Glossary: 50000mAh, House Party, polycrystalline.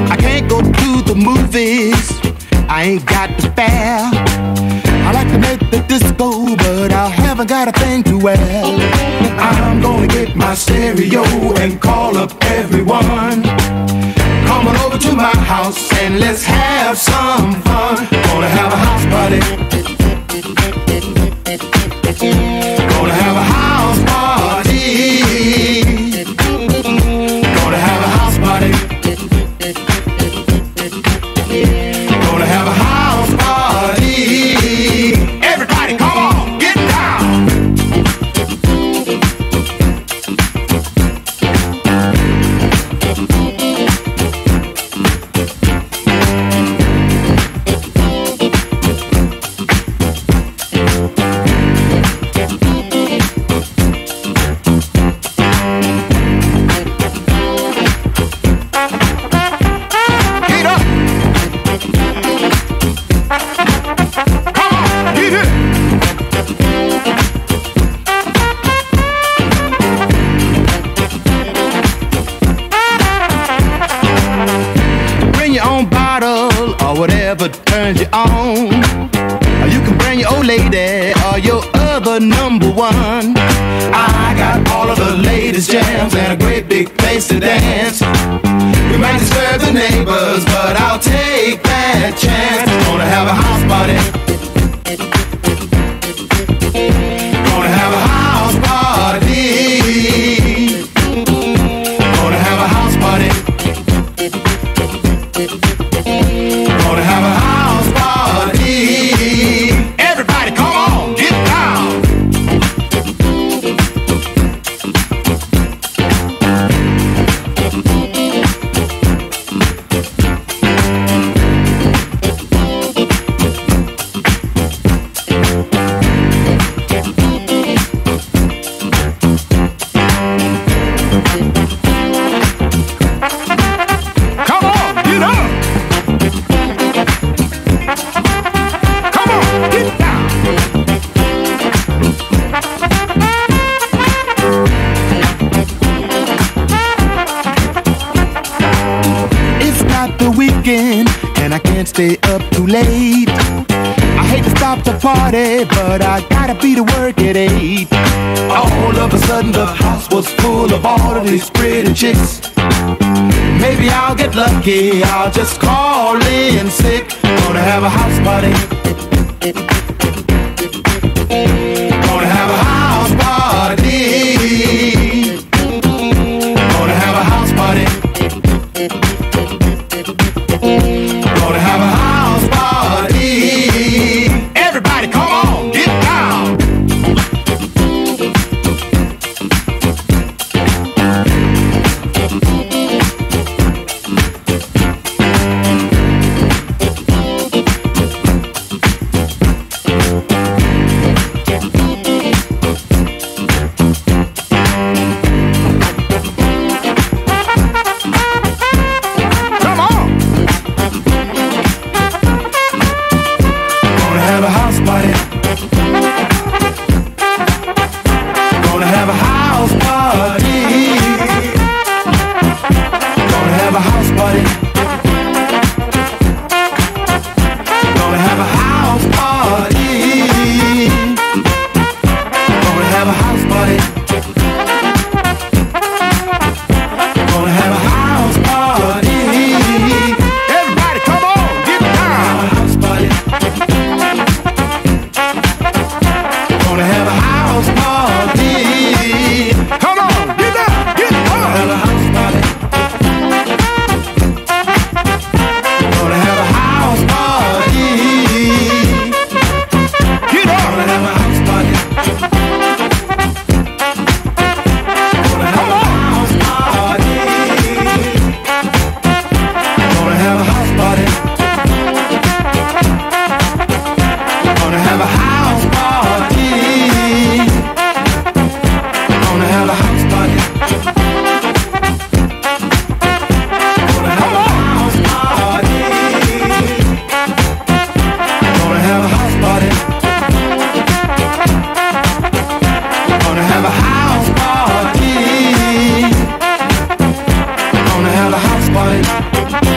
I can't go to the movies, I ain't got the fare. I like to make the disco, but I haven't got a thing to wear. I'm gonna get my stereo and call up everyone. Come on over to my house and let's have some fun. Gonna have a house party. Gonna have a house party. Gonna have a house party. Gonna have a house party. Everybody, come on, get down. Whatever turns you on, you can bring your old lady or your other number one. I got all of the latest jams and a great big place to dance. We might disturb the neighbors, but I'll take that chance. Gonna have a house party. Gonna have a house party. Gonna have a house party. And I can't stay up too late. I hate to stop the party, but I gotta be to work at 8. All of a sudden the house was full of all of these pretty chicks. Maybe I'll get lucky, I'll just call in sick. Gonna have a house party. Gonna have a house party. Gonna have a house party. Gonna have a house party. Everybody, come on, get down. boy.